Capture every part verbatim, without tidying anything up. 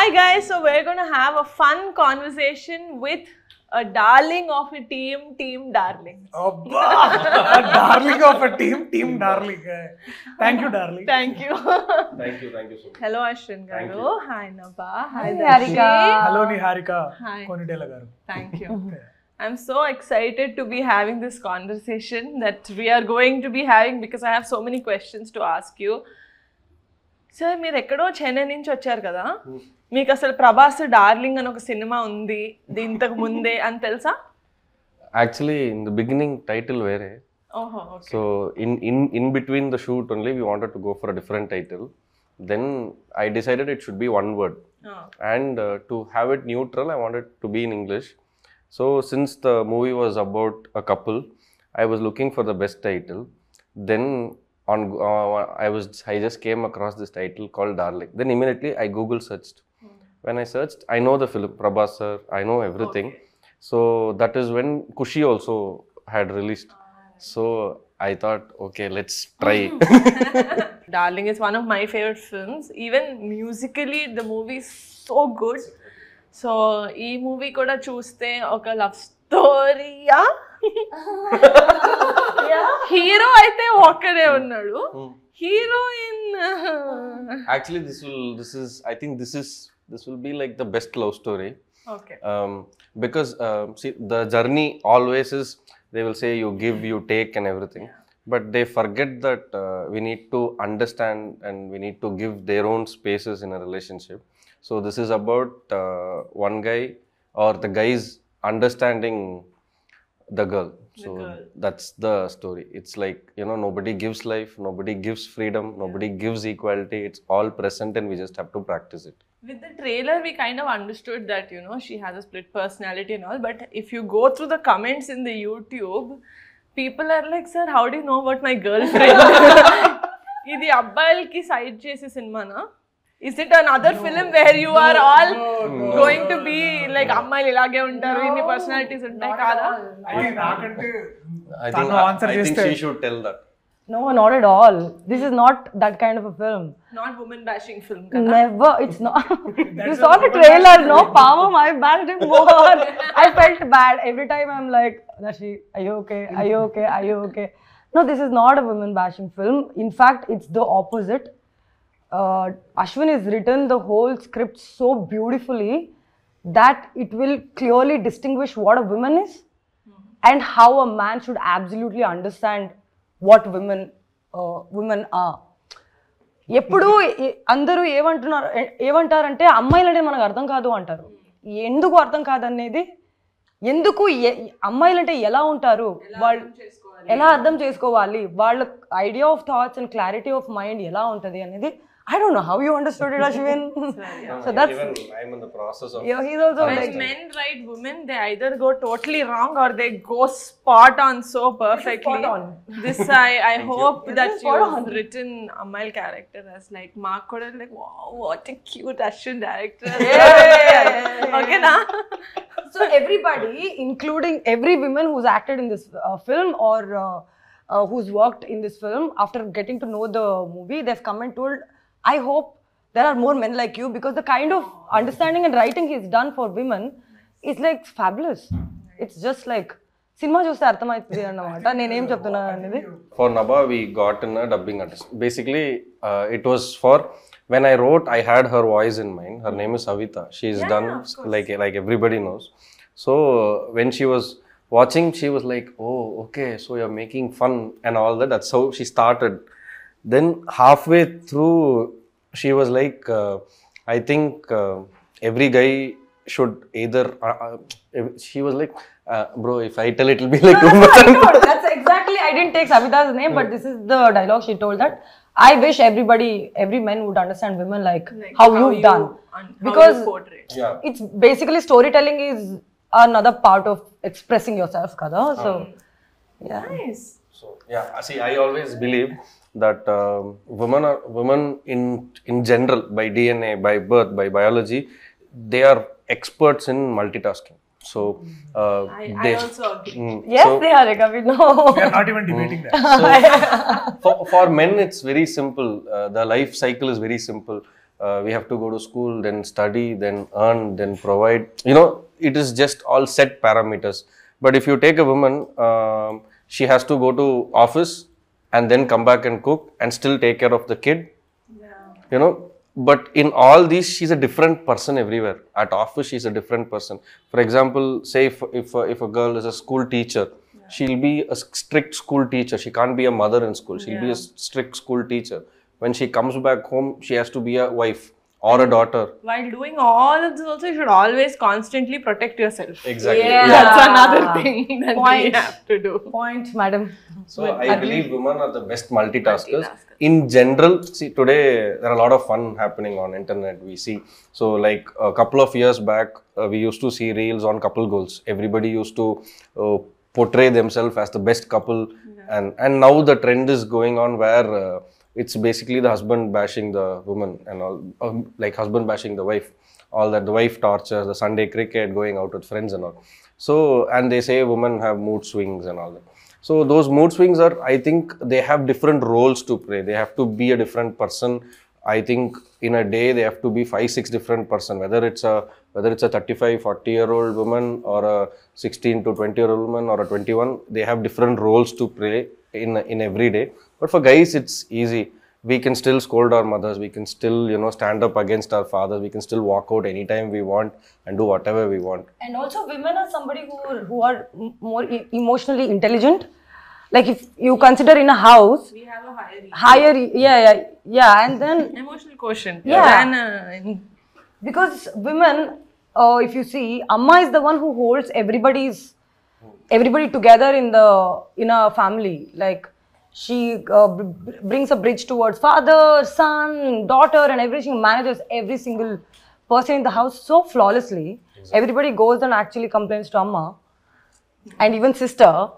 Hi guys, so we're going to have a fun conversation with a darling of a team, Team Darling. Oh, a darling of a team, Team Darling. Thank you, darling. Thank you. Thank you, thank you so much. Hello, Ashwin Garu. Hi, Nabha. Hi, Niharika. Hello, Niharika. Hi. Thank you. I'm so excited to be having this conversation that we are going to be having because I have so many questions to ask you. Sir, you are from Chennai, right? You have Prabhas Darling and a cinema until actually, in the beginning, title was oh, okay. So, in, in, in between the shoot only, we wanted to go for a different title. Then, I decided it should be one word. Oh. And uh, to have it neutral, I wanted to be in English. So, since the movie was about a couple, I was looking for the best title. Then, On, uh, I was I just came across this title called Darling. Then immediately I Google searched. Mm. When I searched, I know the film, Prabhas sir, I know everything. Okay. So that is when Kushi also had released. So I thought, okay, let's try. Darling is one of my favorite films. Even musically, the movie is so good. So this movie koda chuste oka love story. Yeah? Yeah. Hero aithe walker e unnadu hero in uh... actually this will this is I think this is this will be like the best love story. Okay. Um, because uh, see the journey always is they will say you give you take and everything, but they forget that uh, we need to understand and we need to give their own spaces in a relationship. So this is about uh, one guy or the guys understanding the girl. So the girl. That's the story. It's like, you know, nobody gives life, nobody gives freedom, nobody yeah. gives equality. It's all present and we just have to practice it. With the trailer, we kind of understood that, you know, she has a split personality and all. But if you go through the comments in the YouTube, people are like, sir, how do you know about my girlfriend? Idi abbayal ki side chesi cinema na? Is it another no, film where you no, are all no, no, going no, to be no, like amma ilage untaru inni personalities untai kada? I think naakante I think I, I think she should tell that. No, not at all. This is not that kind of a film. Not woman bashing film kada. Never, it's not. You saw the trailer, no? Pavam, I bashed him more. I felt bad every time. I'm like, Nashi, are you okay? Are you okay? Are you okay? No, this is not a woman bashing film. In fact, it's the opposite. Uh, Ashwin has written the whole script so beautifully that it will clearly distinguish what a woman is mm-hmm. and how a man should absolutely understand what women uh, women are. Eppudu andaru evantunnaru evantarante ammayilante manaku ardham kaadu antaru. Enduku ardham kaadannedi enduku ammayilante ela untaru vaallu ela ardham chesukovali vaallu idea of thoughts and clarity of mind ela untadi anedi I don't know how you understood it, Ashwin. Yeah. So that's even I'm in the process of. Yeah, he's also when men write women, they either go totally wrong or they go spot on so perfectly. Spot on. This I I hope you. That you've written Amal's character as like Mark Koda like wow, what a cute Ashwin director. Yeah. Okay, na. So everybody, including every woman who's acted in this uh, film or uh, uh, who's worked in this film, after getting to know the movie, they've come and told. I hope there are more men like you because the kind of understanding and writing he's done for women is like fabulous. It's just like cinema just for Nabha we got in a dubbing artist. Basically, uh, it was for when I wrote, I had her voice in mind. Her name is Savita. She's yeah, done like like everybody knows. So when she was watching, she was like, "Oh, okay, so you're making fun and all that." That's how she started. Then halfway through, she was like, uh, I think uh, every guy should either, uh, uh, she was like, uh, bro, if I tell it will be like no, too much. No, that's exactly, I didn't take Savita's name, but this is the dialogue she told that, I wish everybody, every man would understand women like, like how, how you've you done. Because you yeah. it's basically storytelling is another part of expressing yourself, kada. So, um, yeah. Nice. So, yeah, see, I always believe that uh, women are women in in general by D N A, by birth, by biology, they are experts in multitasking. So uh, I, they, I also agree. Mm, yes, so, they are. Like, we know. We are not even debating mm, that. So, for, for men, it's very simple. Uh, the life cycle is very simple. uh, we have to go to school, then study, then earn, then provide. You know, it is just all set parameters. But if you take a woman, uh, she has to go to office and then come back and cook and still take care of the kid. Yeah. You know, but in all these, she's a different person everywhere. At office, she's a different person. For example, say if, if, if a girl is a school teacher, yeah. she'll be a strict school teacher. She can't be a mother in school. She'll yeah. be a strict school teacher. When she comes back home, she has to be a wife or a daughter. While doing all of this also, you should always constantly protect yourself. Exactly. Yeah. That's another thing that Point. we have to do. Point, madam. So, but I ugly. believe women are the best multitaskers. multitaskers. In general, see, today there are a lot of fun happening on internet, we see. So, like a couple of years back, uh, we used to see reels on couple goals. Everybody used to uh, portray themselves as the best couple. Yeah. And, and now the trend is going on where... Uh, it's basically the husband bashing the woman and all, um, like husband bashing the wife, all that, the wife torture, the Sunday cricket, going out with friends and all. So, and they say women have mood swings and all that. So, those mood swings are, I think, they have different roles to play. They have to be a different person. I think in a day, they have to be five, six different person, whether it's a, whether it's a thirty-five, forty year old woman or a sixteen to twenty year old woman or a twenty-one, they have different roles to play in, in every day. But for guys, it's easy. We can still scold our mothers. We can still, you know, stand up against our fathers. We can still walk out anytime we want and do whatever we want. And also, women are somebody who are, who are more e emotionally intelligent. Like if you consider in a house, we have a higher, ego. higher, yeah, yeah, yeah, and then emotional quotient. Yeah, and, uh, because women, uh, if you see, Amma is the one who holds everybody's, everybody together in the in a family, like. She uh, brings a bridge towards father, son, daughter and everything, manages every single person in the house so flawlessly. Exactly. Everybody goes and actually complains to Amma and even sister,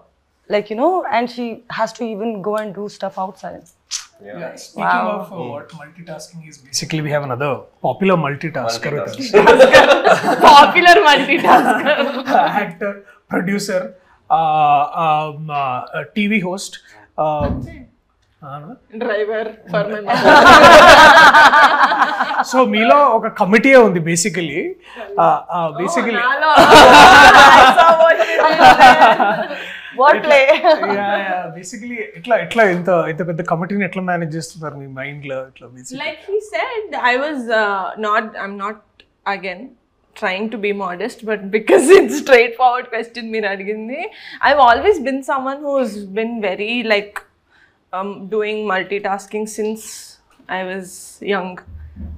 like, you know, and she has to even go and do stuff outside. Yeah. Yeah. Speaking wow. of uh, mm. what multitasking is, basically we have another popular multitasker. Multitasker. With us. Popular multitasker. Actor, producer, uh, um, uh, T V host. Um, uh, driver for my mother. So Milo oka committee undi basically. Uh, uh, basically. Oh, no, no. I saw what you did. What play? Yeah, yeah. Basically, itla itla inta inta pedda committee ni etla manage chestunaru mee mind la itla basically. Like he said, I was uh, not. I'm not again. trying to be modest, but because it's straightforward question, I've always been someone who's been very like um, doing multitasking since I was young.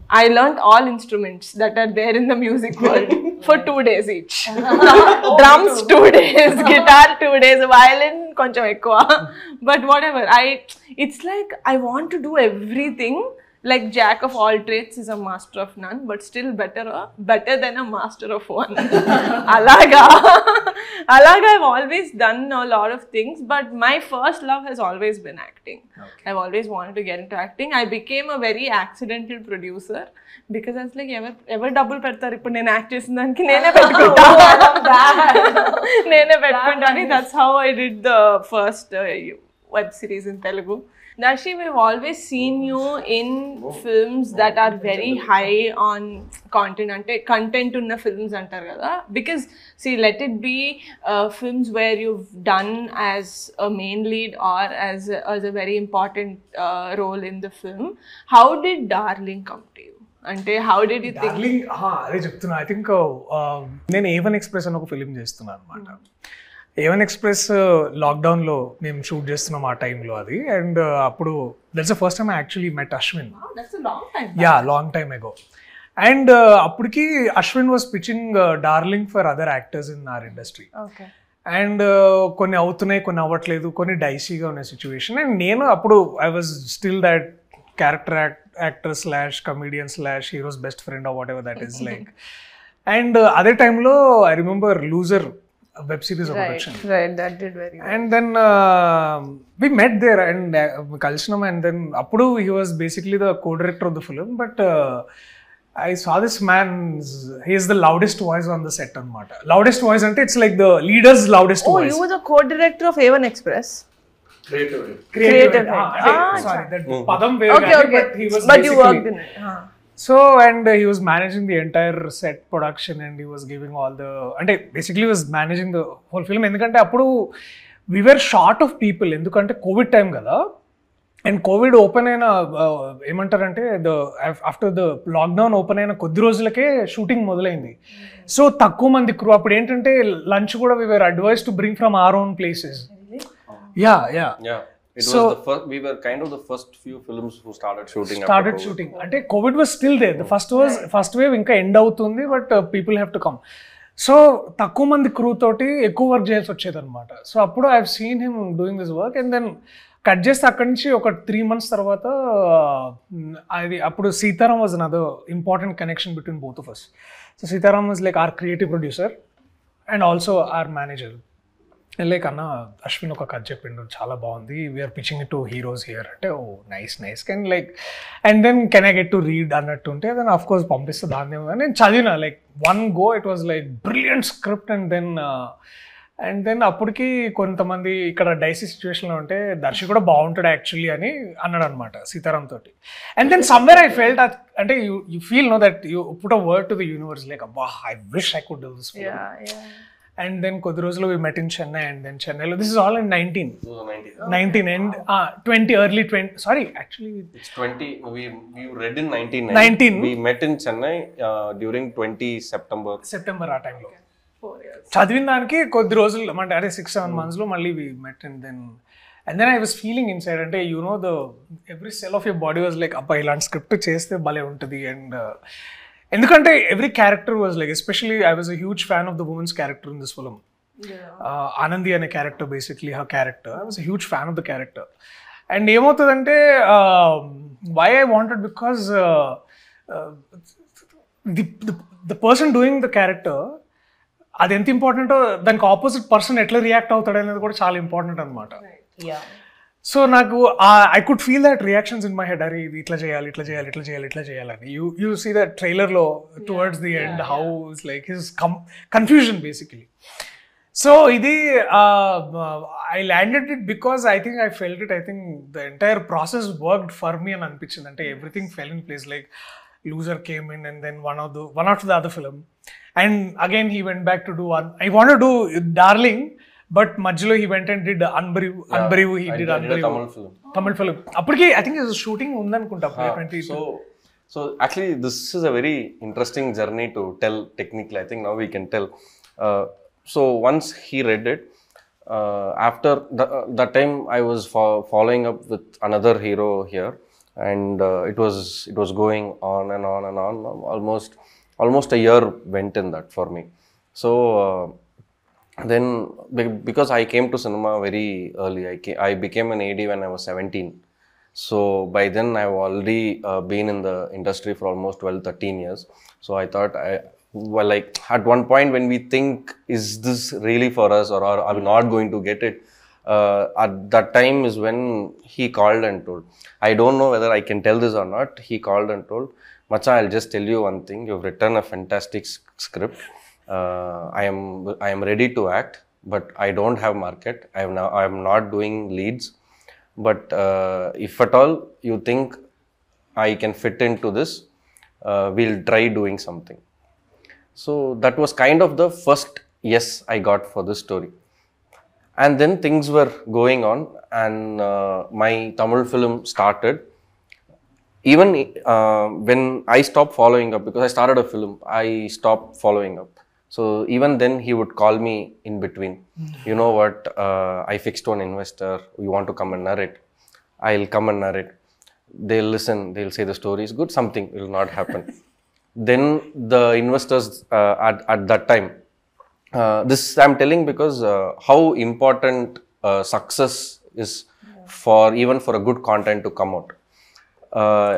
I learned all instruments that are there in the music world for two days each. Drums two days, guitar two days, violin koncham ekkuva. But whatever, I it's like I want to do everything. Like jack of all trades is a master of none, but still better uh, better than a master of one. Alaga. Alaga, I've always done a lot of things, but my first love has always been acting. Okay. I've always wanted to get into acting. I became a very accidental producer because I was like, ever ever double pettaru ippudu nenu act chesindaniki nene pettukunta. Nene pettukuntani. That's how I did the first uh, web series in Telugu. Darshi, we've always seen you in oh. films that are very high on content, ante, content unna films antar kada. Because, see, let it be uh, films where you've done as a main lead or as a, as a very important uh, role in the film. How did Darling come to you? Ante, how did you Darling, think? Darling, I think nenu even express anoka film chestunna anamata. A one Express uh, lockdown lo, we shoot just in our time lo adi, and uh, appudu, that's the first time I actually met Ashwin. Wow, that's a long time. Back. Yeah, long time ago. And uh, apudiki Ashwin was pitching uh, Darling for other actors in our industry. Okay. And konni avutunnayi konni avvatledu konni dicey ga unna situation. And nenu appudu I was still that character act, actor slash comedian slash hero's best friend or whatever that is like. And uh, other time lo, I remember Loser. A web series of production. Right, right, that did very well. And then uh, we met there and uh, Kalshnam, and then Appudu, he was basically the co-director of the film, but uh, I saw this man, he is the loudest voice on the set on Mata. Loudest voice, and it's like the leader's loudest oh, voice. Oh, you were the co-director of A one Express? Creative. Creative. Creative. Ah, ah, sorry, that padam okay, okay. But he was But you worked in it. Huh. So, and he was managing the entire set production and he was giving all the, and he basically was managing the whole film. Endukante appudu we were short of people, endukante COVID time kada. And COVID open aina emantarante the after the lockdown open aina koddi rojulake shooting modalaindi. So takku mandi crew appudu entante lunch kuda we were advised to bring from our own places. Yeah, yeah. Yeah. It so, was the first, we were kind of the first few films who started shooting started after COVID. shooting ante COVID was still there, the first was first wave inka end avutundi, but uh, people have to come. So takku mandi crew toti ekku work cheyalsi vachedi anamata. So appudu I have seen him doing this work, and then cut just akkadi nunchi oka three months tarvata adi appudu Sitaram was another important connection between both of us. So Sitaram was like our creative producer and also our manager. Like Anna Ashwin oka cut cheppindu chaala baagundi, we are pitching it to heroes here ante, oh nice nice, can like, and then can I get to read annattu unte then of course pampista daane nenu chadina like one go. It was like brilliant script, and then uh, and then appudiki kontamandi ikkada dicey situation lo unte Darshi kuda baaguntadu actually ani annadu anamata Sitaram toti. And then somewhere I felt that ante you you feel no that you put a word to the universe like wow, I wish I could do this film. Yeah, yeah. And then Kodurozlo we met in Chennai, and then Chennai. This is all in nineteen. Oh, nineteen. Oh, nineteen and uh, twenty, early twenty. Sorry, actually. It's twenty. We we read in nineteen. nineteen. We met in Chennai uh, during twenty September. September our time. Okay. Four years. Chadvinanki Kodurozlo, man, that is six seven months lo. Only we met, and then and then I was feeling inside, and you know the every cell of your body was like appa ilanti script cheste bale untadi, and. Uh, Endukante every character was like, especially I was a huge fan of the woman's character in this film. Yeah. uh, Anandi ane character, basically her character, I was a huge fan of the character. And emotadante uh, why I wanted, because uh, uh, the, the the person doing the character adi ent important o daniki opposite person etla react avutadu anedi kuda chaala important anamata. Yeah. So నాకు I could feel that reactions in my head, అరే ఇది ఇట్లా చేయాలి ఇట్లా చేయాలి ఇట్లా చేయాలి ఇట్లా చేయాలని. యూ యూ సీ దట్ ట్రైలర్లో towards the end how is like his confusion basically. So ఇది I landed it because I think I felt it, I think the entire process worked for me అని అనిపించింది. అంటే everything fell in place, like Loser came in, and then one of the one after the other film, and again he went back to do one. I want to do Darling, but Majlo he went and did Anbarivu. Yeah, Anbarivu he I did, did Anbarivu. Tamil film. Tamil film. Apudiki I think it was shooting undi anukunta. So so actually this is a very interesting journey to tell technically. I think now we can tell. Uh, so once he read it, uh, after the, uh, that time I was fo following up with another hero here, and uh, it was it was going on and on and on. Almost almost a year went in that for me. So. Uh, Then, because I came to cinema very early, I, came, I became an A D when I was seventeen. So by then, I've already uh, been in the industry for almost twelve, thirteen years. So I thought, I, well, like at one point when we think, is this really for us, or are, are we not going to get it? Uh, at that time is when he called and told. I don't know whether I can tell this or not. He called and told, Macha, I'll just tell you one thing. You've written a fantastic script. Uh, I am I am ready to act, but I don't have market. I am now I am not doing leads. But uh, if at all you think I can fit into this, uh, we'll try doing something. So that was kind of the first yes I got for this story. And then things were going on, and uh, my Tamil film started. Even uh, when I stopped following up, because I started a film, I stopped following up. So even then he would call me in between. Mm-hmm. You know what, uh, I fixed one investor, you want to come and narrate? I'll come and narrate. They'll listen, they'll say the story is good, something will not happen. Then the investors uh, at, at that time, uh, this I'm telling because uh, how important uh, success is, yeah, for even for a good content to come out. Uh,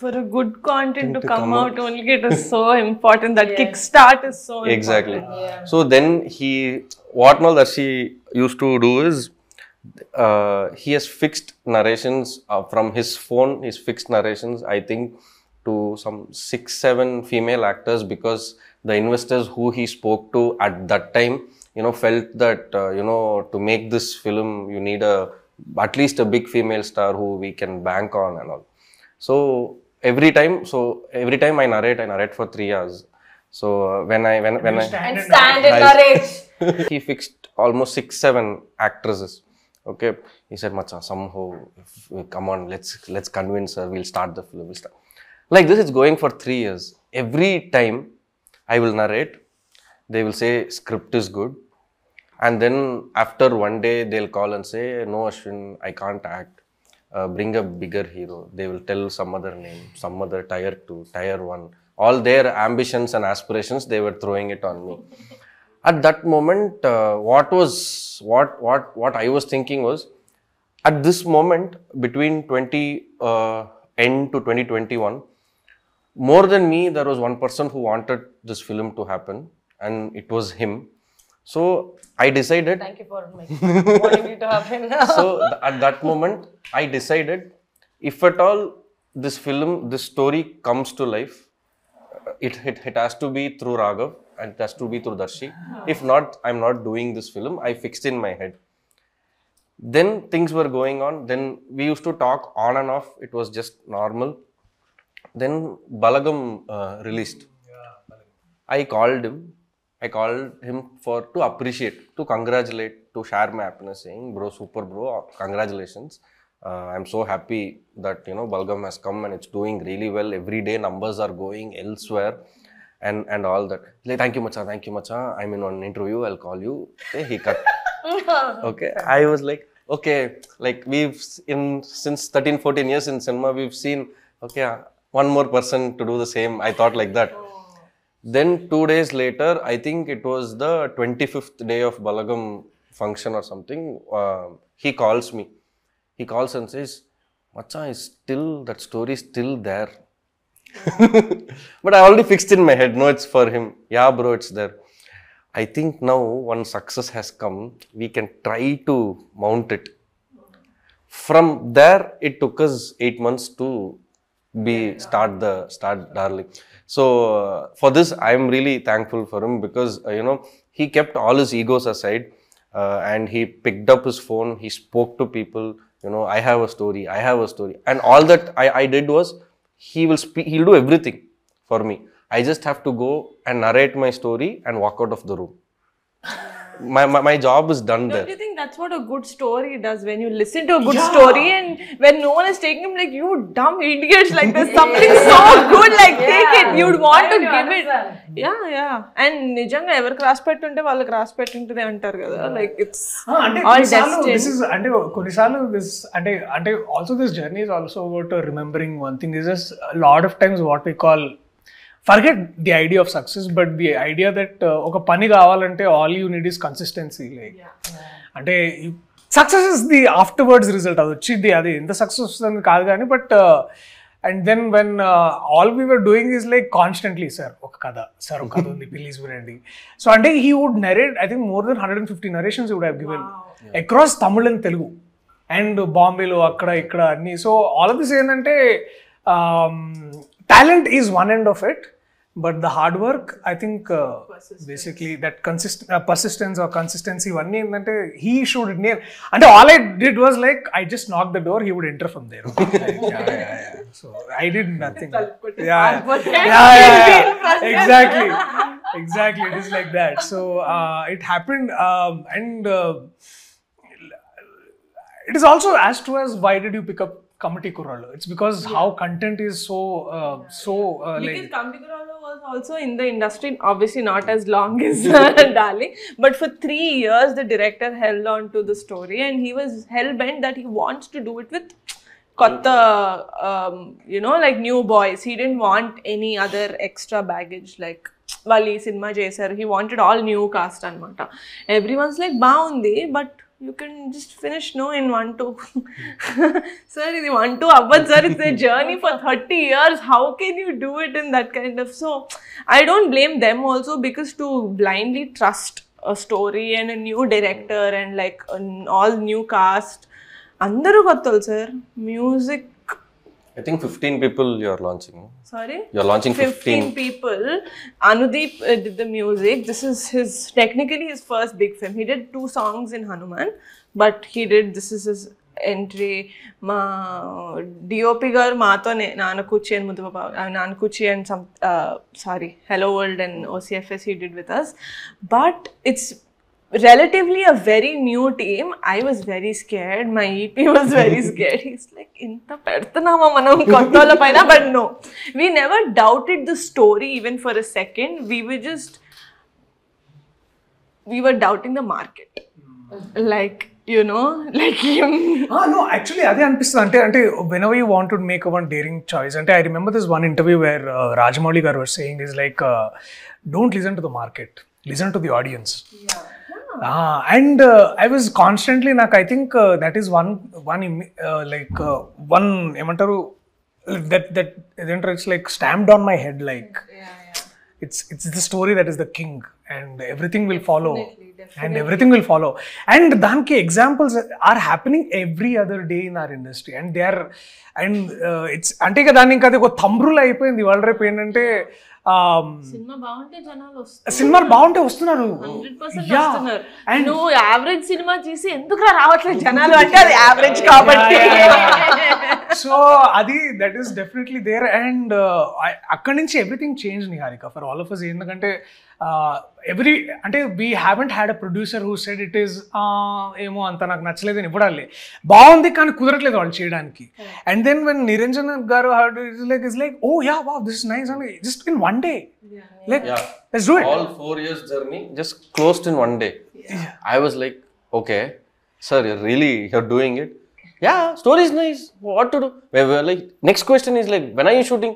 for a good content to, to come, come out, out only, it is so important. That yeah. kickstart is so exactly. important. Exactly. Yeah. So then he, what now that she used to do is, uh, he has fixed narrations uh, from his phone, his fixed narrations, I think, to some six, seven female actors, because the investors who he spoke to at that time, you know, felt that, uh, you know, to make this film, you need a, at least a big female star who we can bank on and all. So every time, so every time I narrate, I narrate for three hours. So uh, when I when when I stand and stand and narrate, he fixed almost six seven actresses. Okay, he said, "Macha, somehow, if, come on, let's let's convince her. We'll start the film. We'll start." Like this, it's going for three years. Every time I will narrate, they will say script is good, and then after one day they'll call and say, "No, Ashwin, I can't act. Uh, bring a bigger hero." They will tell some other name, some other tier two, tier one. All their ambitions and aspirations, they were throwing it on me. At that moment, uh, what was what what what I was thinking was, at this moment between twenty ten to twenty twenty-one, more than me, there was one person who wanted this film to happen, and it was him. So I decided. Thank you for making wanting it to happen. So th at that moment, I decided, if at all this film, this story comes to life, it it, it has to be through Raghav and it has to be through Darshi. If not, I'm not doing this film. I fixed in my head. Then things were going on. Then we used to talk on and off. It was just normal. Then Balagam uh, released. I called him. I called him for to appreciate, to congratulate, to share my happiness, saying, "Bro, super bro, congratulations. Uh, I'm so happy that, you know, Balagam has come and it's doing really well. Every day numbers are going elsewhere and, and all that." Like, "Thank you, Macha, thank you, Macha. I'm in an interview, I'll call you." Hey, he cut. Okay, I was like, okay, like we've, in since thirteen, fourteen years in cinema, we've seen, okay, one more person to do the same. I thought like that. Then two days later, I think it was the twenty-fifth day of Balagam function or something, uh, he calls me. He calls and says, "Macha, is still, that story is still there." But I already fixed in my head, no, it's for him. Yeah, bro, it's there. I think now one success has come, we can try to mount it. From there, it took us eight months to be start the start darling. So uh, for this, I am really thankful for him, because uh, you know, he kept all his egos aside, uh, and he picked up his phone. He spoke to people. You know, "I have a story. I have a story." And all that I, I did was, he will speak. He'll do everything for me. I just have to go and narrate my story and walk out of the room. My, my, my job is done there. Don't you think that's what a good story does? When you listen to a good yeah. story and when no one is taking him, like, "You dumb idiots, like there's something so good, like yeah. take it, you'd want to give understand. It. Yeah, yeah. And Nijanga ever cross pet unte, vallu cross pet unte they antar kada. Like it's ah, ante, all destined. This is, ante, Kunisalu, this, ante, ante, also this journey is also about remembering one thing. This is a lot of times what we call, forget the idea of success, but the idea that oka pani kavalante all you need is consistency. Like, ante success is the afterwards result. Adi the success ani kaadu gaani, but uh, and then when uh, all we were doing is like constantly, sir, oka kada, sir, oka kada undi, please viranandi. So ante he would narrate, I think more than one hundred fifty narrations he would have given wow. yeah. across Tamil and Telugu and Bombay lo akkada ikkada anni. So all of this ante um talent is one end of it, but the hard work, I think, uh, basically that consist uh, persistence or consistency, one name that he should nail. And all I did was like, I just knocked the door, he would enter from there. Like, yeah, yeah, yeah. So I did nothing. yeah, yeah. yeah, yeah, yeah. Exactly, exactly. It is like that. So uh, it happened, um, and uh, it is also asked to us, why did you pick up Kamati Kuralo? It's because yeah. how content is so uh, yeah. so uh, because like, Kamati Kuralo was also in the industry, obviously not as long as Darling, but for three years the director held on to the story and he was hell bent that he wants to do it with kotta, um, you know, like new boys. He didn't want any other extra baggage like Vali Cinema Jaisar. He wanted all new cast anamata. Everyone's like baundi, but you can just finish no in one two. Sir, is one two abad, sir, it's a journey for thirty years. How can you do it in that kind of? So I don't blame them also, because to blindly trust a story and a new director and like an all new cast. Andaru gattal sir, music. I think fifteen people you are launching. Sorry? You are launching fifteen. fifteen people. Anudeep uh, did the music. This is his, technically his first big film. He did two songs in Hanuman, but he did, this is his entry మా DOP గారు మాతోనే నానకూచి and ముద్దు నానకూచి and some sorry hello world and OCFS he did with us but it's relatively a very new team. I was very scared. My E P was very scared. He's like, "Inta pertanama manam kontola paina," but no, we never doubted the story even for a second. We were just, we were doubting the market, like you know, like him. Ah no, actually, adhe anpistante ante whenever you want to make one daring choice, ante I remember this one interview where uh, Rajamouli garu was saying is like, uh, "Don't listen to the market, listen to the audience." Yeah. Ah, and uh, I was constantly like, I think uh, that is one one uh, like uh, one emantaru that that it's like stamped on my head like yeah, yeah. it's it's the story that is the king and everything will follow. Definitely, definitely. And everything will follow and danki examples are happening every other day in our industry and they are and uh, it's ante kada dani kada oka thumb rule ayipoyindi vallu rep endante cinema బాగుంటే జనాలు వస్తున్నారు cinema బాగుంటే వస్తున్నారు hundred percent వస్తున్నారు నువ్వు average cinema చేసి ఎందుకు రావట్లేదు జనాలు అంటే అది యావరేజ్ కాబట్టి సో అది that is definitely there and అక్కడి నుంచి everything change Niharika for all of us ఎందుకంటే ఎవ్రీ అంటే we haven't had a producer who said it is ఏమో అంత నాకు నచ్చలేదు అని ఇవ్వడాలి బాగుంది కానీ కుదరట్లేదు వాళ్ళు చేయడానికి and then when Niranjan garu like is like oh yeah wow this is nice అని just in one day. Yeah. Like, yeah. Let's do it. All four years journey just closed in one day. Yeah. I was like, okay, sir, you're really you're doing it. Yeah, story is nice. What to do? We were like, next question is like, when are you shooting?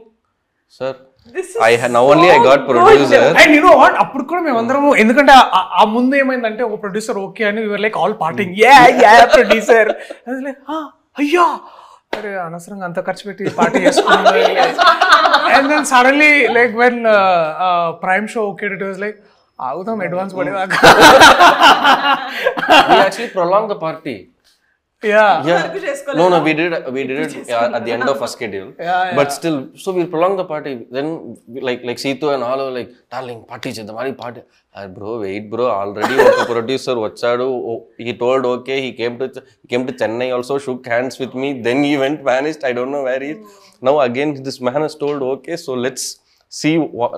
Sir, this is I had now so only I got producer. Good. And you know what? Appudu kuda me vandaramu endukante aa mundu emaindante oka producer okay ani we were like all parting. Mm. Yeah, yeah, producer. I was like, ha, ayya. అరే అనవసరంగా అంత ఖర్చు పెట్టి party చేసుకున్నాను and then suddenly like when prime show okay it was like అవుదాం advance పడేదాక we actually prolong the party yeah no no we did we did it at the end of first schedule but still so we prolong the party then like like Seethu and all like darling party చేద్దాం అది party bro wait bro already ఒక producer వచ్చాడు he told okay he came to came to Chennai also shook hands with me then he went vanished I don't know where he is now again this man has told okay so let's see what,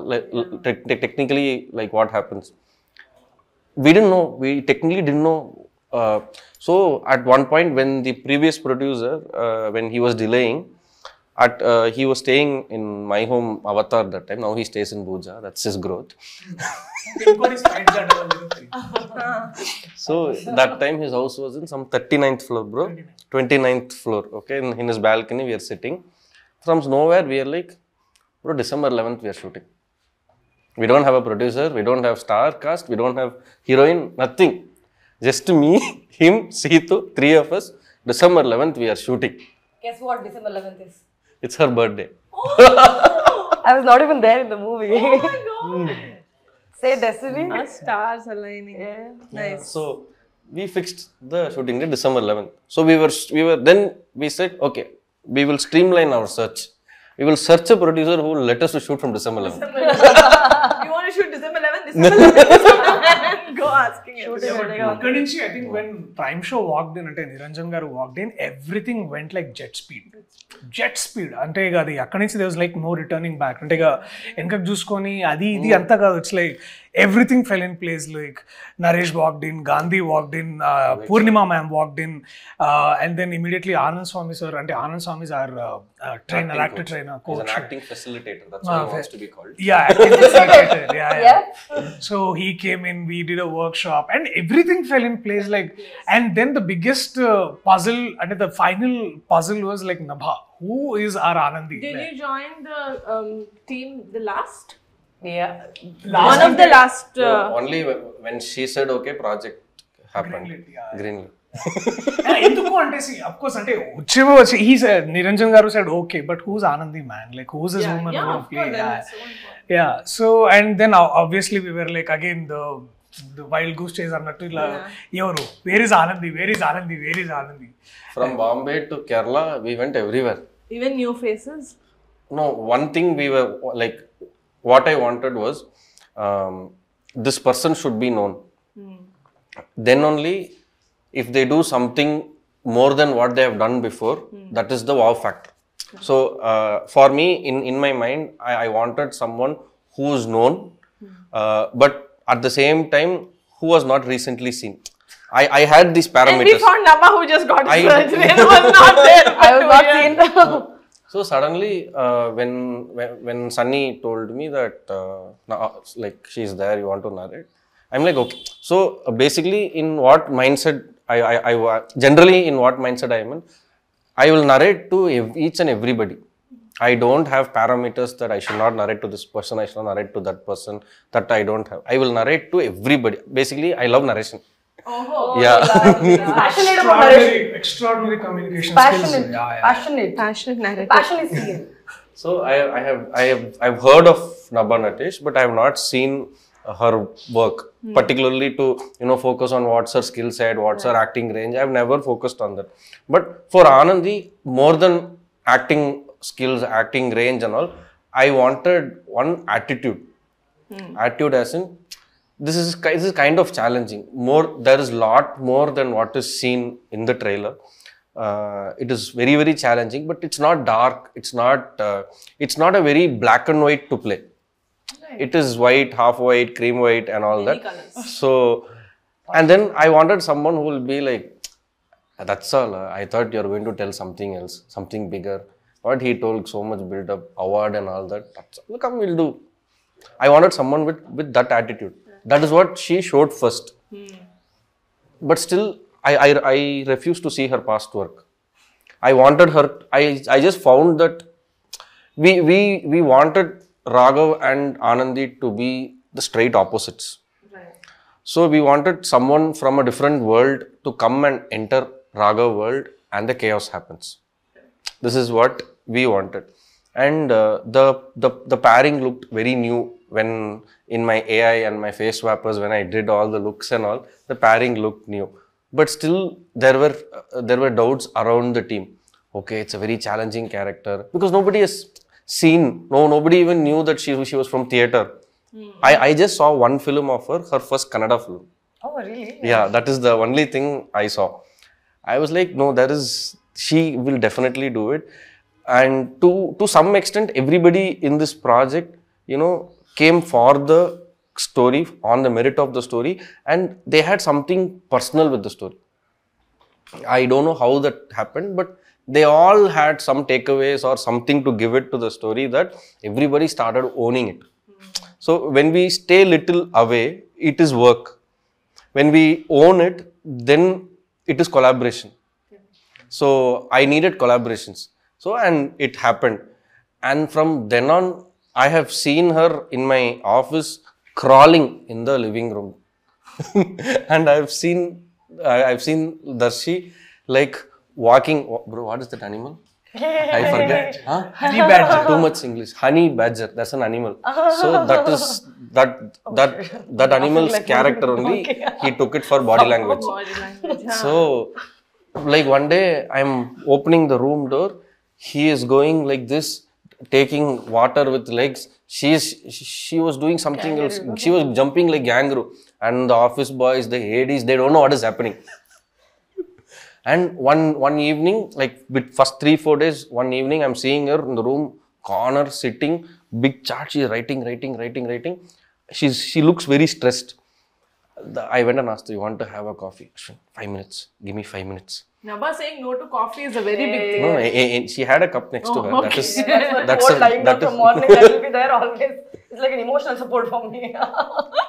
like, technically like what happens we didn't know we technically didn't know uh, so at one point when the previous producer uh, when he was delaying At uh, he was staying in my home, Avatar that time. Now he stays in Bhuja. That's his growth. So that time his house was in some thirty-ninth floor, bro. twenty-ninth floor. Okay, in, in his balcony we are sitting. From nowhere we are like, bro, December eleventh we are shooting. We don't have a producer. We don't have star cast. We don't have heroine. Nothing. Just me, him, Seethu, three of us. December eleventh we are shooting. Guess what December eleventh is? It's her birthday. Oh. I was not even there in the movie. Oh my god. Mm. Say destiny. Our stars aligning. Yeah. Nice. Yeah. So we fixed the shooting date December eleventh. So we were we were then we said okay we will streamline our search. We will search a producer who will let us to shoot from December eleventh. You want to shoot December eleventh? December eleventh. Go asking shoot him. Kadinchi, I think when Prime Show walked in, ante Niranjan garu walked in, everything went like jet speed. Jet speed. Ante ga adi akkadinchi there was like no returning back. Ante ga enka chusukoni adi idi anta gaadu it's like everything fell in place like Naresh walked in, Gandhi walked in, uh, Purnima ma'am walked in uh, and then immediately Anand Swami sir, ante Anand Swami is our uh, uh, trainer, actor coach. trainer, coach. He's an acting facilitator, that's uh, what he wants to be called. Yeah, acting facilitator, yeah, yeah. yeah. So he came in, we did a workshop and everything fell in place like and then the biggest uh, puzzle, and the final puzzle was like Nabha, who is our Anandi. Did like, you join the um, team the last? Yeah, last one of the last. Uh, no, only when she said okay, project happened. Greenlit, yeah. Greenlit. Enduku ante see, of course ante uchchevo he said Niranjan garu said okay, but who's Anandi man? Like who's his yeah, woman? Yeah, of course, yeah. So yeah. So and then obviously we were like again the the wild goose chase annattu illa evaru where is Anandi? Where is Anandi? Where is Anandi? From and, Bombay to Kerala, we went everywhere. Even new faces. No, one thing we were like. What I wanted was um, this person should be known. Mm. Then only if they do something more than what they have done before. Mm. That is the wow factor. Okay. So uh, for me, in, in my mind, I, I wanted someone who is known, mm. uh, but at the same time, who was not recently seen. I, I had these parameters. And we found Nama who just got I, surgery and was not there. I was not seen. No. So suddenly, uh, when, when when Sunny told me that uh, nah, like she's there, you want to narrate, I'm like, okay. So uh, basically, in what mindset I, I I generally in what mindset I am in, I will narrate to each and everybody. I don't have parameters that I should not narrate to this person, I should not narrate to that person, that I don't have. I will narrate to everybody. Basically, I love narration. Oh, yeah. Passionate about narration. Extraordinary communication passionate, skills. Yeah, yeah. Passionate. Passionate narrative. Passionate skill. So, I, I have I have, I've heard of Nabha Natesh, but I have not seen her work, hmm. particularly to, you know, focus on what's her skill set, what's right. her acting range. I've never focused on that. But for Anandi, more than acting skills, acting range and all, I wanted one attitude. Hmm. Attitude as in, this is, this is kind of challenging. More, there is lot more than what is seen in the trailer. Uh, it is very, very challenging, but it's not dark. It's not, uh, it's not a very black and white to play. Right. It is white, half white, cream white and all many that. Colors. So, and then I wanted someone who will be like, that's all. Uh, I thought you are going to tell something else, something bigger. What he told, so much build up, award and all that. That's all. Come, we'll do. I wanted someone with, with that attitude. Yeah. That is what she showed first. Hmm. But still, I, I, I refused to see her past work. I wanted her, I, I just found that we, we, we wanted Raghav and Anandi to be the straight opposites. Right. So we wanted someone from a different world to come and enter Raghav world and the chaos happens. This is what we wanted, and uh, the, the the pairing looked very new when in my A I and my face swappers, when I did all the looks and all, the pairing looked new. But still, there were uh, there were doubts around the team. Okay, it's a very challenging character because nobody has seen. No, nobody even knew that she she was from theater. Mm. I I just saw one film of her, her first Kannada film. Oh, really? Yeah, that is the only thing I saw. I was like, no, there is. She will definitely do it, and to, to some extent everybody in this project, you know, came for the story, on the merit of the story, and they had something personal with the story. I don't know how that happened, but they all had some takeaways or something to give it to the story that everybody started owning it. So when we stay little away, it is work. When we own it, then it is collaboration. So I needed collaborations. So, and it happened. And from then on, I have seen her in my office crawling in the living room. And I've seen, I've seen Darshi like walking, bro, what is that animal? I forget. Huh? Honey badger. Too much English. Honey badger. That's an animal. So that is, that, that, that animal's like character only, okay. He took it for body language. Body language. So, like one day, I'm opening the room door, he is going like this, taking water with legs. She, is, she was doing something gangaroo. Else. She was jumping like kangaroo. And the office boys, the Hades, they don't know what is happening. And one, one evening, like with first three, four days, one evening, I'm seeing her in the room, corner, sitting, big chart, she's writing, writing, writing, writing. She's, she looks very stressed. The, I went and asked, you want to have a coffee? Five minutes. Give me five minutes. Nabha saying no to coffee is a very hey. big thing. No, a, a, she had a cup next oh, to her. Okay. That is, that's a, lying that down is, from morning, I will be there always. It's like an emotional support for me.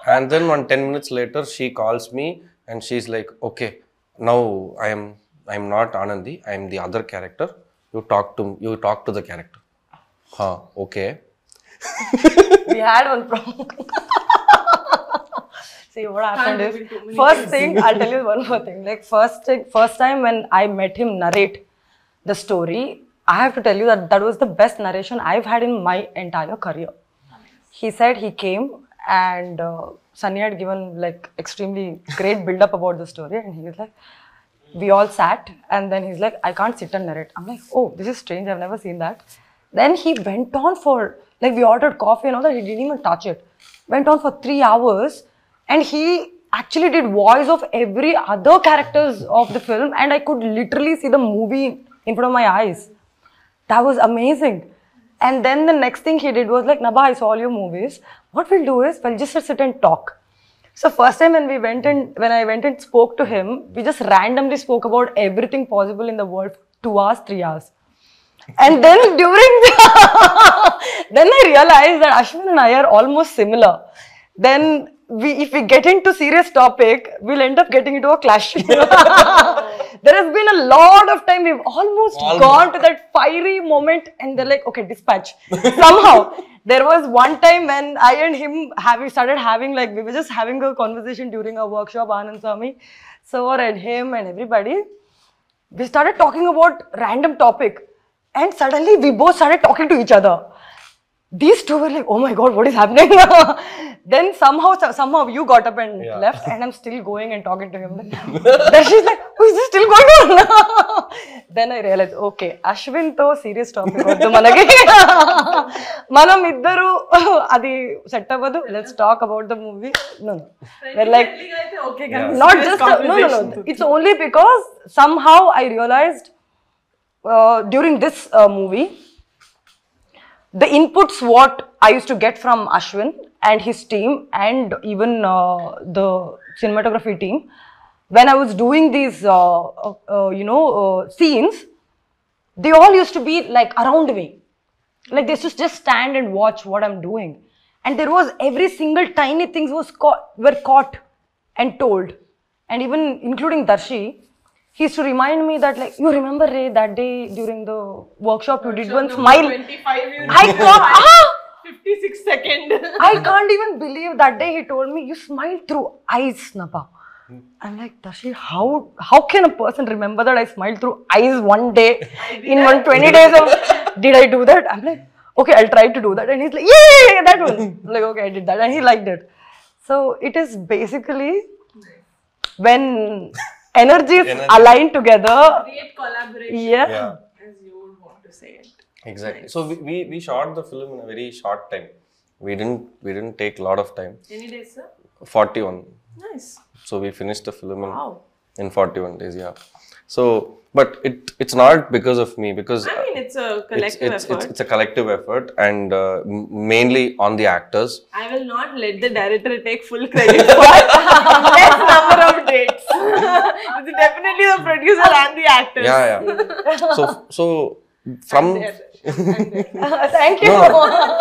And then one ten minutes later, she calls me and she's like, okay, now I am I am not Anandi. I am the other character. You talk to you talk to the character. Huh? Okay. We had one problem. See what happened is, first thing, I'll tell you one more thing, like first thing, first time when I met him narrate the story, I have to tell you that that was the best narration I've had in my entire career. He said he came and uh, Sunny had given like extremely great build up about the story and he was like, we all sat and then he's like, I can't sit and narrate. I'm like, oh, this is strange, I've never seen that. Then he went on for, like we ordered coffee and all that, he didn't even touch it. Went on for three hours. And he actually did voice of every other characters of the film, and I could literally see the movie in front of my eyes. That was amazing. And then the next thing he did was like, Nabha, I saw all your movies. What we'll do is, we'll just sit and talk. So first time when we went and when I went and spoke to him, we just randomly spoke about everything possible in the world for two hours, three hours. And then during the then I realized that Ashwin and I are almost similar. Then we, if we get into serious topic, we'll end up getting into a clash. There has been a lot of time we've almost, almost gone to that fiery moment, and they're like, okay, dispatch. Somehow, there was one time when I and him have we started having like, we were just having a conversation during our workshop, Anand Swami, sir and him and everybody. We started talking about random topic, and suddenly we both started talking to each other. These two were like, oh my God, what is happening? Then somehow, somehow you got up and yeah. left, and I'm still going and talking to him. Then she's like, who is this still going on? Then I realized, okay, Ashwin to serious topic. Manam iddaru adi set avadu. Let's talk about the movie. No, no. They're like, okay, yeah. not just a, no, no, no. It's only because somehow I realized uh, during this uh, movie, the inputs what I used to get from Ashwin and his team, and even uh, the cinematography team, when I was doing these, uh, uh, uh, you know, uh, scenes, they all used to be like around me. Like they used to just stand and watch what I'm doing. And there was every single tiny things was caught, were caught and told. And even including Darshi, he used to remind me that, like, you remember, Ray, that day during the workshop, you did one smile. I can't, ah! fifty-six seconds. I can't even believe that day he told me, you smiled through eyes, Nabha. Hmm. I'm like, Darshi, how, how can a person remember that I smiled through eyes one day in one hundred twenty days of, did I do that? I'm like, okay, I'll try to do that. And he's like, yay, that one. I'm like, okay, I did that. And he liked it. So it is basically when energies Energy. align together. Great collaboration. Yeah. yeah. As you would want to say it. Exactly. Nice. So we, we, we shot the film in a very short time. We didn't we didn't take a lot of time. Any days, sir? forty-one. Nice. So we finished the film in, wow. in forty-one days. Yeah. So, but it it's not because of me, because I mean it's a collective it's, it's, effort. It's, it's a collective effort, and uh, mainly on the actors. I will not let the director take full credit for less number of dates. It's definitely the producer and the actors. Yeah, yeah. So so. From thank you. No,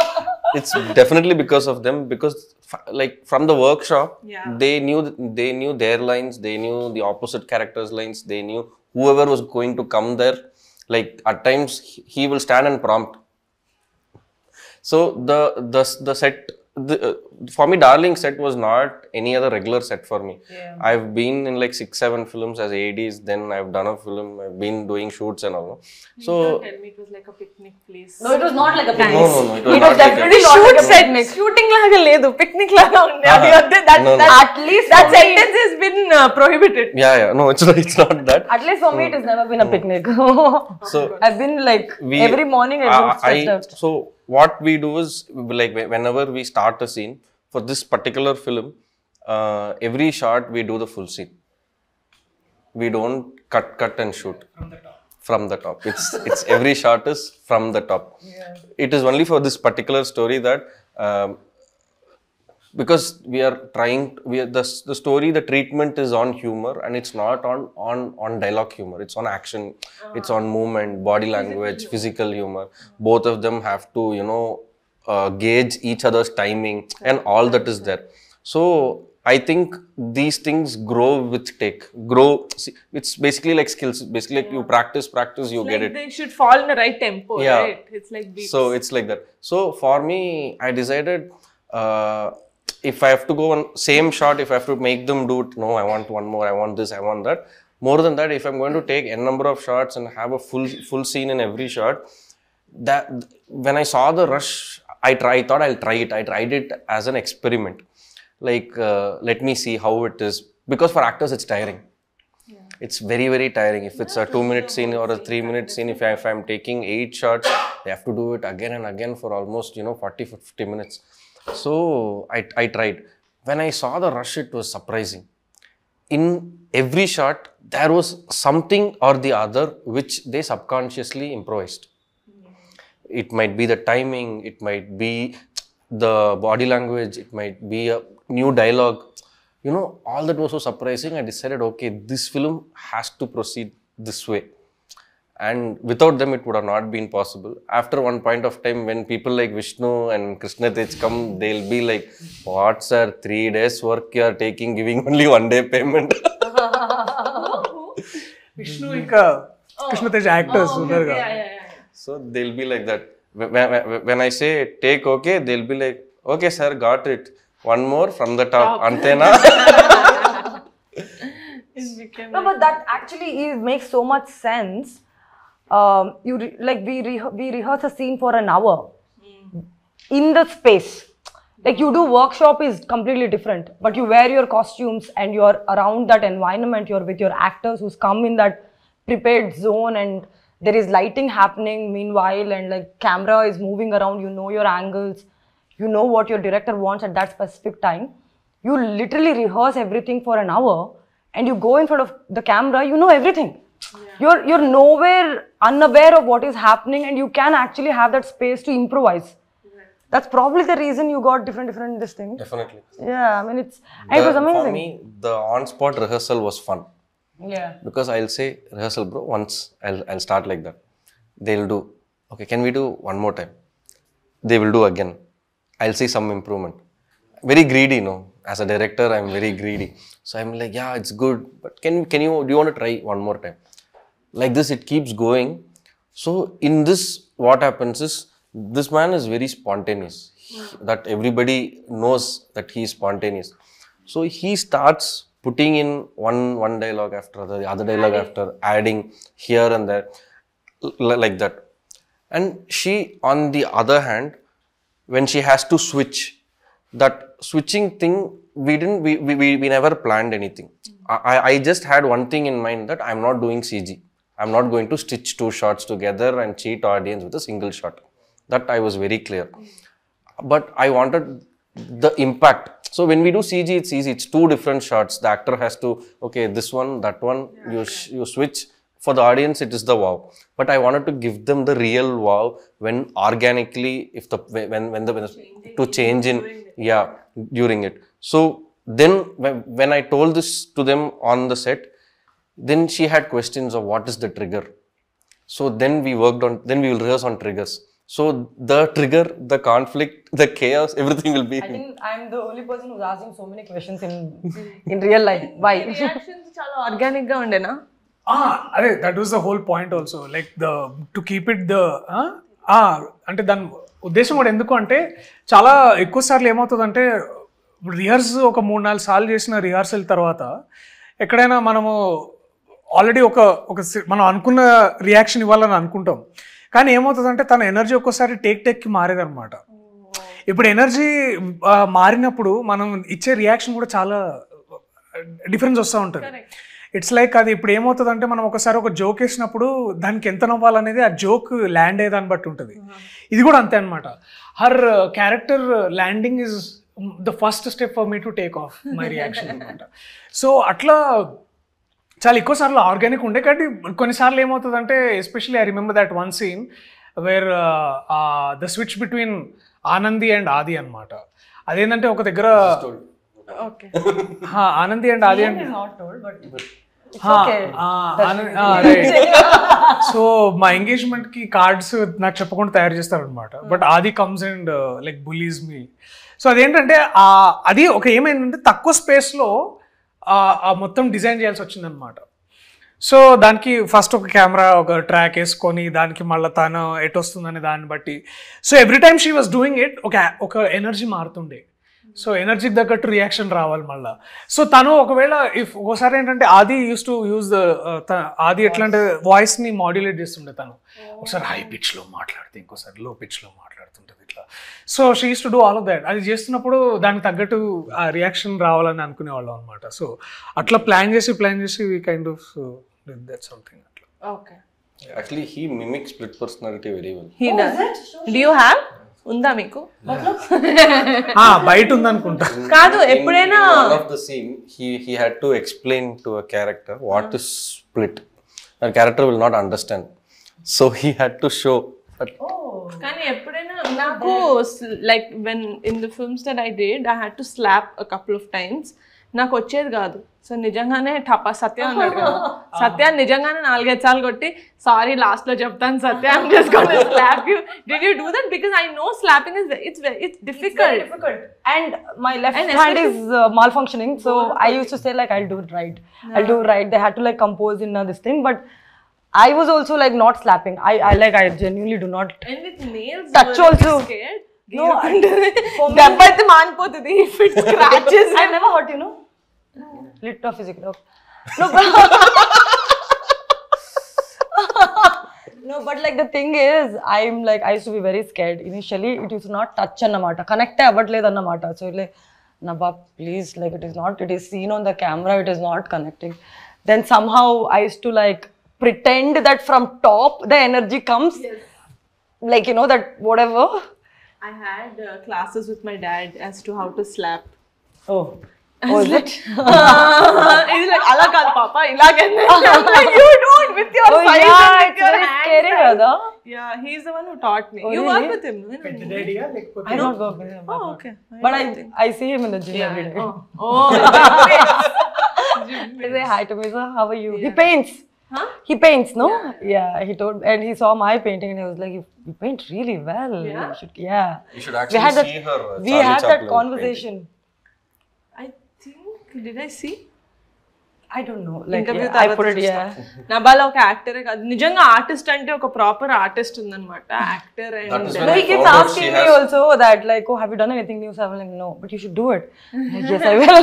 it's definitely because of them, because like from the workshop, yeah. they knew they knew their lines, they knew the opposite characters' lines, they knew whoever was going to come there. Like at times he will stand and prompt. So the the the set the, uh, for me, Darling set was not any other regular set for me. Yeah. I've been in like six, seven films as A Ds. Then I've done a film. I've been doing shoots and all. You so tell me it was like a picnic place. No, it was not like a picnic. No, no, no. It was, it was definitely like shoot set. Picnic. Shooting laga ledu, picnic laga unne. That no, no. at least that no. sentence has been uh, prohibited. Yeah, yeah. No, it's not, it's not that. At least for me, it has never been a picnic. So I've been like we, every morning. I've been uh, stressed I, out. So what we do is like whenever we start a scene. For this particular film, uh, every shot we do the full scene. We don't cut, cut and shoot. From the top. From the top. It's, it's every shot is from the top. Yeah. It is only for this particular story that, um, because we are trying, we are, the, the story, the treatment is on humor, and it's not on, on, on dialogue humor. It's on action, uh, it's on movement, body language, physical humor. Mm-hmm. Both of them have to, you know, Uh, gauge each other's timing and all that is there. So I think these things grow with take. Grow. See, it's basically like skills. Basically, yeah. like you practice, practice, you it's get like it. They should fall in the right tempo, yeah. right? It's like beats. So it's like that. So for me, I decided uh, if I have to go on same shot, if I have to make them do it, no, I want one more, I want this, I want that. More than that, if I'm going to take n number of shots and have a full full scene in every shot, that when I saw the rush. I, try, I thought I'll try it. I tried it as an experiment. Like, uh, let me see how it is. Because for actors, it's tiring. Yeah. It's very, very tiring. If yeah, it's a two-minute scene or a three-minute scene, if, I, if I'm taking eight shots, they have to do it again and again for almost, you know, forty, fifty minutes. So, I, I tried. When I saw the rush, it was surprising. In every shot, there was something or the other which they subconsciously improvised. It might be the timing, it might be the body language, it might be a new dialogue. You know, all that was so surprising. I decided, okay, this film has to proceed this way. And without them, it would have not been possible. After one point of time, when people like Vishnu and Krishnatej come, they'll be like, what sir, three days work you are taking, giving only one day payment. Vishnu and Krishnatej actors. Oh, okay. Yeah, yeah, yeah. So they'll be like that. When I say take okay, they'll be like, okay sir, got it. One more from the top, top. Antenna. No, but that actually is, makes so much sense. Um, you re, like we re, we rehearse a scene for an hour mm. in the space. Like you do workshop is completely different, but you wear your costumes and you're around that environment. You're with your actors who's come in that prepared zone, and there is lighting happening meanwhile, and like camera is moving around. You know your angles. You know what your director wants at that specific time. You literally rehearse everything for an hour, and you go in front of the camera, you know everything. Yeah. You're, you're nowhere unaware of what is happening, and you can actually have that space to improvise. Yeah. That's probably the reason you got different, different this thing. Definitely. Yeah, I mean, it's, the, it was amazing. For me, the on-spot rehearsal was fun. Yeah. Because I'll say, rehearsal bro, once I'll, I'll start like that. They'll do, okay, can we do one more time? They will do again. I'll see some improvement. Very greedy, no? As a director, I'm very greedy. So I'm like, yeah, it's good, but can can you do you want to try one more time? Like this, it keeps going. So in this, what happens is this man is very spontaneous. He, that everybody knows that he is spontaneous. So he starts putting in one one dialogue after the other dialogue adding. after adding here and there, like that. And she, on the other hand, when she has to switch, that switching thing, we didn't, we, we, we never planned anything. I, I just had one thing in mind that I'm not doing C G. I'm not going to stitch two shots together and cheat audience with a single shot. That I was very clear. But I wanted the impact. So when we do C G, it's easy. It's two different shots. The actor has to, okay, this one, that one, yeah, you, okay. you switch. For the audience, it is the wow. But I wanted to give them the real wow when organically, if the when when the when the, to change in, yeah, during it. So then when I told this to them on the set, then she had questions of what is the trigger. So then we worked on. Then we will rehearse on triggers. So the trigger, the conflict, the chaos, everything will be. I think I'm the only person who's asking so many questions in in real life. Why? Reactions are organic ground, na? Ah, that was the whole point also, like the, to keep it the, huh? Ah, ante dan uddesham kuda enduku ante chala ekku sarlu em avutadante rehearse oka three four saarlu chesina rehearsal tarvata ekkadaina manamu already oka oka manam anukunna reaction ivalani anukuntam kaani em avutadante tana energy okkosari take take ki maaredi anamata ippudu energy maarinappudu manam ichche reaction kuda chala difference ostha untadi. It's like అది ఇప్పుడు ఏమవుతుందంటే మనం ఒకసారి ఒక joke వేసినప్పుడు దానికి ఎంత నవ్వాలనేది ఆ జోక్ ల్యాండ్ అయ్యేదాన్ని బట్టి ఉంటుంది. ఇది కూడా అంతే అనమాట. Her character landing is the first step for me to take off my reaction అనమాట. సో అట్లా చాలా ఎక్కువసార్లు ఆర్గానిక్ ఉండే, కానీ కొన్నిసార్లు ఏమవుతుందంటే especially I remember that one scene where the switch between Anandi and ఆది అనమాట. అదేంటంటే ఒక దగ్గర okay. Ha, Anandi and Adi and... not told, but it's ha, okay. Ah, Anand, ah, right. So, my engagement ki cards, I don't know. But Adi comes and uh, like bullies me. So, Adi, uh, Adi okay, in the space, lo, uh, uh, design jails. So, danki first oka camera, oka track eskoni, danki malla tana, etostundani dani batti. So, every time she was doing it, okay, oka energy maartunde. So energy daggatu reaction raval malla. So tanu okavela if okosari entante Adi used to use the uh, Adi etlante voice ni modulate chestunde tanu okasari high pitch lo maatladthe inkosari low pitch lo maatladutuntadi itla. So she used to do all of that. Adi chestunappudu daniki taggatu a reaction ravalani anukune vallu anamata. So atla plan chesi plan chesi we kind of uh, did that something atla. Okay, actually he mimics split personality very well. He oh, does it? Do you have? ఉందా మీకు ఆ byte ఉంది అనుకుంటా కాదు ఎప్పుడైనా all of the scene he he had to explain to a character what to split and character will not understand so he had to show but కానీ ఎప్పుడైనా నాకు like when in the films that I did I had to slap a couple of times నాకు వచ్చేది కాదు so నిజంగానే ఠపా సత్య అన్నాడు కదా సత్య నిజంగానే నాలుగైదు సార్లు కొట్టి సారీ లాస్ట్ లో చెప్తాను Satya I am just gonna slap you did you do that because I know slapping is it's it's difficult and my left and hand is uh, malfunctioning so I used to say like I'll do it right yeah. I'll do it right they had to like compose in uh, this thing but I was also like not slapping I I like I genuinely do not and with nails touch also scared no dabba ite maanipotadi if it scratches I never hurt you know little physical no but no but like the thing is I'm like I used to be very scared initially it used to not touch annamata connect avvaledhu annamata so like nabba please like it is not it is seen on the camera it is not connecting then somehow I used to like pretend that from top the energy comes yes. like you know that whatever I had uh, classes with my dad as to how to slap. Oh, was it? He's like, "Ala kal papa, ila kenne." Like, you don't with your oh, size yeah, and with your hands. Right? Yeah, he's the one who taught me. Oh, you really? Work with him, right? With the daddy, yeah. Like, I don't work with him. Oh, okay. I but I, think. I see him in the gym yeah. every day. Oh, oh he say hi to me, sir. How are you? Yeah. He paints. Huh? He paints, no? Yeah. yeah, he told, and he saw my painting, and he was like, "You, you paint really well. Yeah, you should, yeah." You should actually we had see that, her. We Charlie had Chaplin that conversation. Painting. I think did I see? I don't know. Like yeah, I put it. Yeah. Nabala oka actor e kadu. Nijanga artist ante oka proper artist undanamata. Actor and that is no, he keeps asking me also that like, "Oh, have you done anything new?" So I'm like, "No, but you should do it." Like, yes, I will.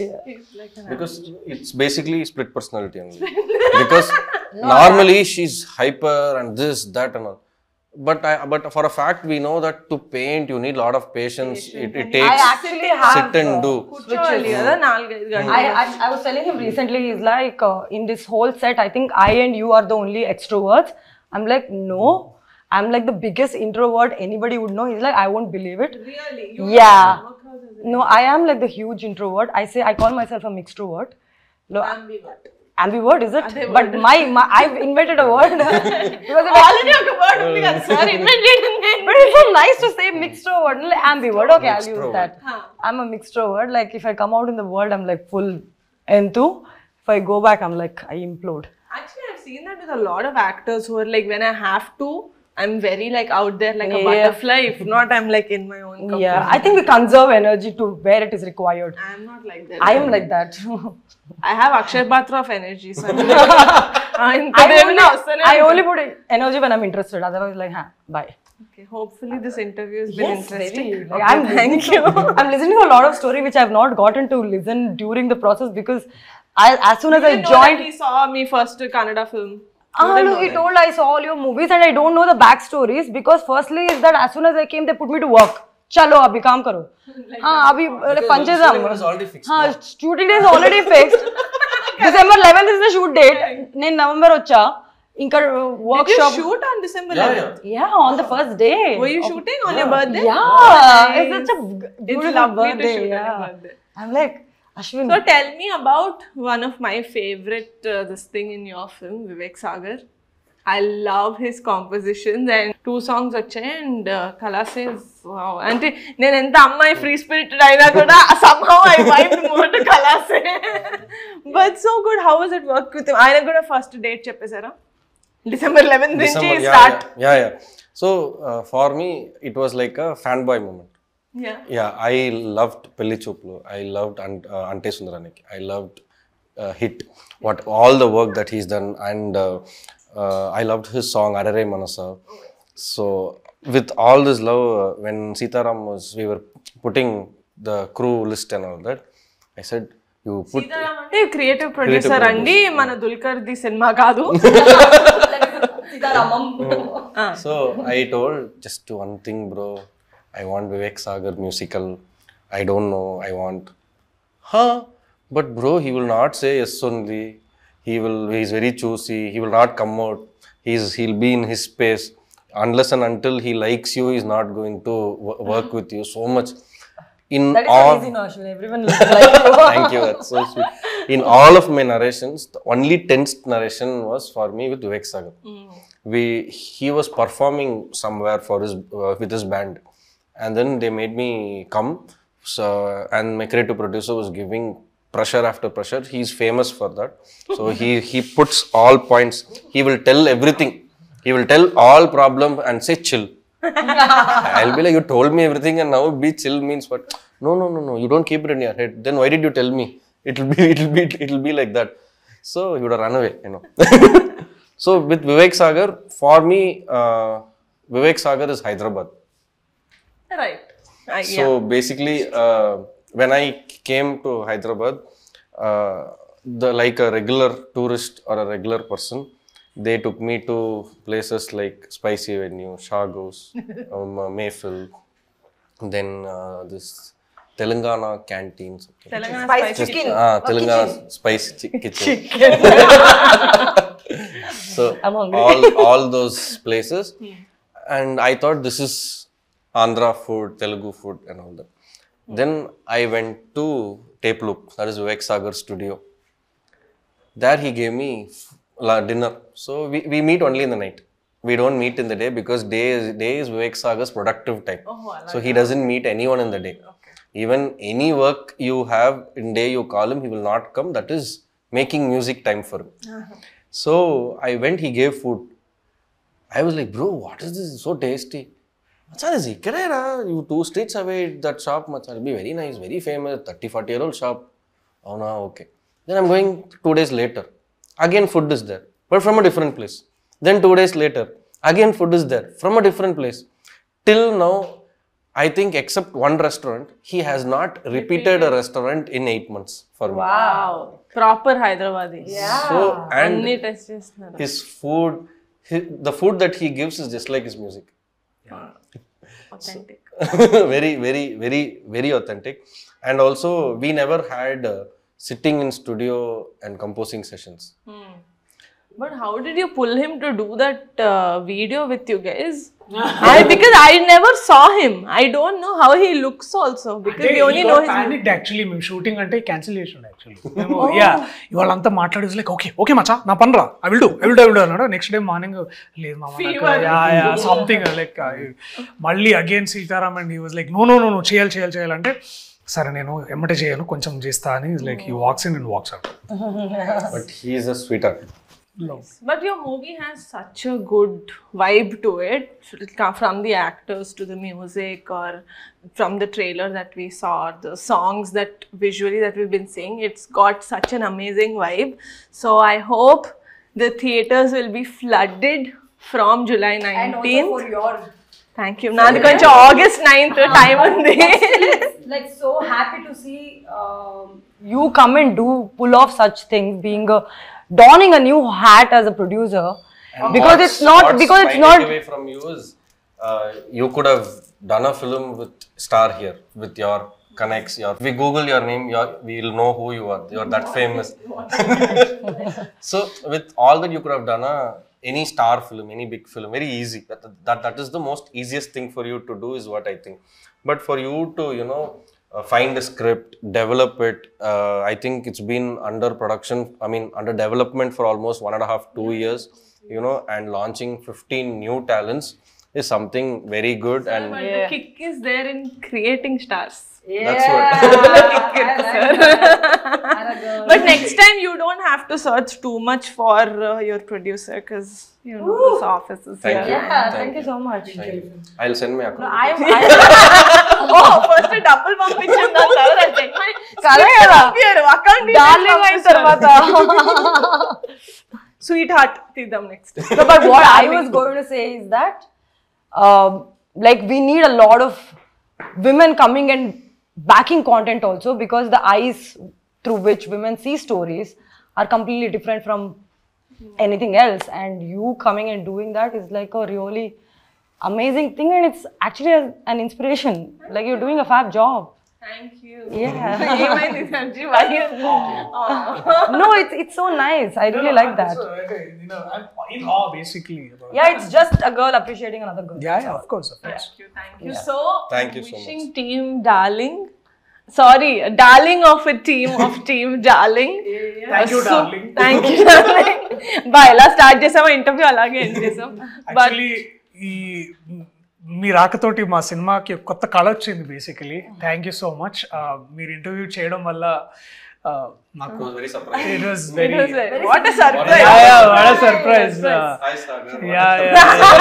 Yeah. Like because it's basically split personality only. Because no, normally she's hyper and this, that, and all. But I, but for a fact we know that to paint you need a lot of patience. It, it takes. I actually have sit and do. Which mm. I, I I was telling him recently. He's like uh, in this whole set. I think I and you are the only extroverts. I'm like no. I'm like the biggest introvert anybody would know. He's like I won't believe it. Really? You yeah. No, I am like the huge introvert. I say I call myself a mixtrovert. No, ambivert. Ambivert is it? Ambivert. But my, my I've invented a word. Because already a word only. Sorry, invented. But it's so nice to say mixtrovert. Like ambivert. Okay, I'll use that. I'm a mixtrovert. Like if I come out in the world, I'm like full into. If I go back, I'm like I implode. Actually, I've seen that with a lot of actors who are like when I have to. I'm very like out there like yeah. a butterfly if not I'm like in my own company. Yeah, I think we conserve energy to where it is required. I'm not like that. I am no. like that. I have Akshay Batra of energy so I'm like, I'm I, only, I only put energy when I'm interested otherwise like ha, bye. Okay, hopefully this interview has been yes, interesting. Very. Like, I'm thank you. I'm listening to a lot of story which I've not gotten to listen during the process because I as soon as I joined he saw me first Kannada film. Ah, look, he told I saw all your movies and I don't know the backstories because firstly is that as soon as I came they put me to work. Chalo, abhi kaam karo. Ah, abhi like punches am. Ah, shooting day is already fixed. December eleventh is the shoot date. Ne November ocha. Inka workshop. Did you shoot on December eleventh? Yeah, on the first day. Were you shooting on your birthday? Yeah, it's such a beautiful birthday. I'm like. Ashwin. So tell me about one of my favorite uh, this thing in your film, Vivek Sagar. I love his compositions and two songs ache and uh, Kala says wow. Ante nen entha amma free spirited aina kuda somehow I vibed more to Kala say. But so good. How was it work with him? Aina kuda first date cheppesara. December eleventh nunchi yeah, start. Yeah, yeah, yeah. So uh, for me it was like a fanboy moment. Yeah. Yeah, I loved Pelli Chooplu. I loved Ant, uh, Ante Sundaraniki. I loved uh, Hit. What all the work that he's done, and uh, uh, I loved his song Arare Manasa. So with all this love, uh, when Sitaram was, we were putting the crew list and all that. I said, you put. Sitaram ante creative producer andi mana Dulkar di cinema kaadu. Sitaramam. So I told just to one thing, bro. I want Vivek Sagar musical. I don't know. I want, huh? But bro, he will not say yes only. He will. He is very choosy. He will not come out. He's. He'll be in his space. unless and until he likes you, he's not going to work with you so much. In that is all, an easy notion. Everyone looks like you. Thank you. That's so sweet. In all of my narrations, the only tensed narration was for me with Vivek Sagar. Mm. We he was performing somewhere for his uh, with his band, and then they made me come. So and my creative producer was giving pressure after pressure. He's famous for that. So he he puts all points. He will tell everything. He will tell all problem and say chill. I'll be like, you told me everything and now be chill means what? No, no, no, no. You don't keep it in your head. Then why did you tell me? It'll be, it'll be, it'll be like that. So he would have run away, you know. So with Vivek Sagar, for me, uh, Vivek Sagar is Hyderabad. Right. I, so yeah. basically, uh, when I came to Hyderabad, uh, the like a regular tourist or a regular person, they took me to places like Spicy Venue, Shagos, um, uh, Mayfield, then uh, this Telangana canteen. Something. Telangana Spicy Just, Chicken. Ah, Telangana kitchen. Spicy chi Kitchen. Chicken. So, all, all those places. Yeah. And I thought this is Andhra food, Telugu food and all that. Mm. Then I went to Tape Loop, that is Vivek Sagar studio. There he gave me dinner. So we, we meet only in the night. We don't meet in the day because day is, day is Vivek Sagar's productive time. Oh, like so he that. doesn't meet anyone in the day. Okay. Even any work you have in day you call him, he will not come. That is making music time for him. Uh-huh. So I went, he gave food. I was like, bro, what is this? It's so tasty. You two streets away, that shop, it'll be very nice, very famous, thirty, forty year old shop. Oh no, okay. Then I'm going two days later. Again food is there, but from a different place. Then two days later, again food is there, from a different place. Till now, I think except one restaurant, he has not repeated a restaurant in eight months for me. Wow. Proper Hyderabadi. Yeah. So, and his food, his, the food that he gives is just like his music. Yeah. Authentic. So, very, very, very, very authentic. And also, we never had Uh, sitting in studio and composing sessions. Hmm. But how did you pull him to do that uh, video with you guys? I, because I never saw him. I don't know how he looks also. Because we only know his panicked actually. Meme shooting ante cancellation actually. Oh. Yeah. You all anta matladu is like, okay, okay macha, na panra. I will do, I will do, I will do. Next day morning, please mama. Fever. Yeah, yeah, something like. Uh, Malli again Sitaram and he was like, no, no, no, no, cheyal, cheyal, cheyal ante. Like he walks in and walks out. Yes. But he is a sweetheart. Yes. But your movie has such a good vibe to it, from the actors to the music or from the trailer that we saw, the songs that visually that we've been seeing, it's got such an amazing vibe. So I hope the theatres will be flooded from July nineteenth. And also for your... Thank you. Now, yeah. August ninth time on day. Like, so happy to see um, you come and do, pull off such things, being a, donning a new hat as a producer. And because what's, it's not, because it's not. Away from you is, uh, you could have done a film with star here, with your connects, your, if we Google your name, your, we'll know who you are, you're that famous. So, with all that you could have done a, any star film, any big film, very easy. That, that that is the most easiest thing for you to do is what I think. But for you to, you know, uh, find a script, develop it, uh, I think it's been under production, I mean, under development for almost one and a half, two years, you know, and launching fifteen new talents is something very good. So and yeah. The kick is there in creating stars. Yeah. That's what. Like but next time you don't have to search too much for uh, your producer because you know Ooh. This office is thank here. You. Yeah, thank, thank you so much. Thank you. I'll send my account. No, I'm, I'm oh, first a double bump picture and then I'll send my account. Sweetheart, Tidam next. So, but what I was going to say is that um, like we need a lot of women coming and backing content also because the eyes through which women see stories are completely different from anything else, and you coming and doing that is like a really amazing thing, and it's actually a, an inspiration. Like you're doing a fab job. Thank you. Yeah. No, it's it's so nice. I really no, no, like that. So, you know, I'm in awe basically. Yeah, it's just a girl appreciating another girl. Yeah, yeah, of course, of course. Thank you, thank you. Yeah. So, thank you so much. Wishing team darling. Sorry, darling of a team of team darling. Yeah, yeah. Thank you, so, darling. Thank you, darling. Bye. Let's start this interview. Actually, but, Mirakatoti ma cinema ki kotta kala chindi basically. Thank you so much. Uh, Mir interview cheyadam valla. Uh, it was very surprising. It was very. It was very what a surprise! What a, yeah, what a surprise! Uh, I started. Yeah, yeah,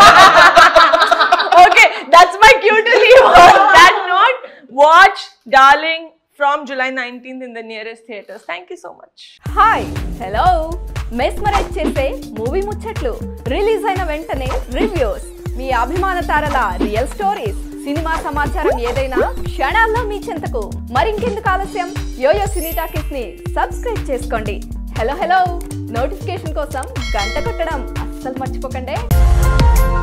yeah. Okay, that's my cue to leave on that note. Watch Darling from July nineteenth in the nearest theatres. Thank you so much. Hi, hello. Mesmerize chese movie muchatlu. Release aina ventane reviews. మీ అభిమాన తారల real stories cinema సమాచారం ఏదైనా క్షణాల్లో మీ చెంతకు మరింకెందుకు ఆలస్యం Yoyo cine talkies ని సబ్స్క్రైబ్ చేసుకోండి హలో హలో నోటిఫికేషన్ కోసం గంట కొట్టడం అస్సలు మర్చిపోకండి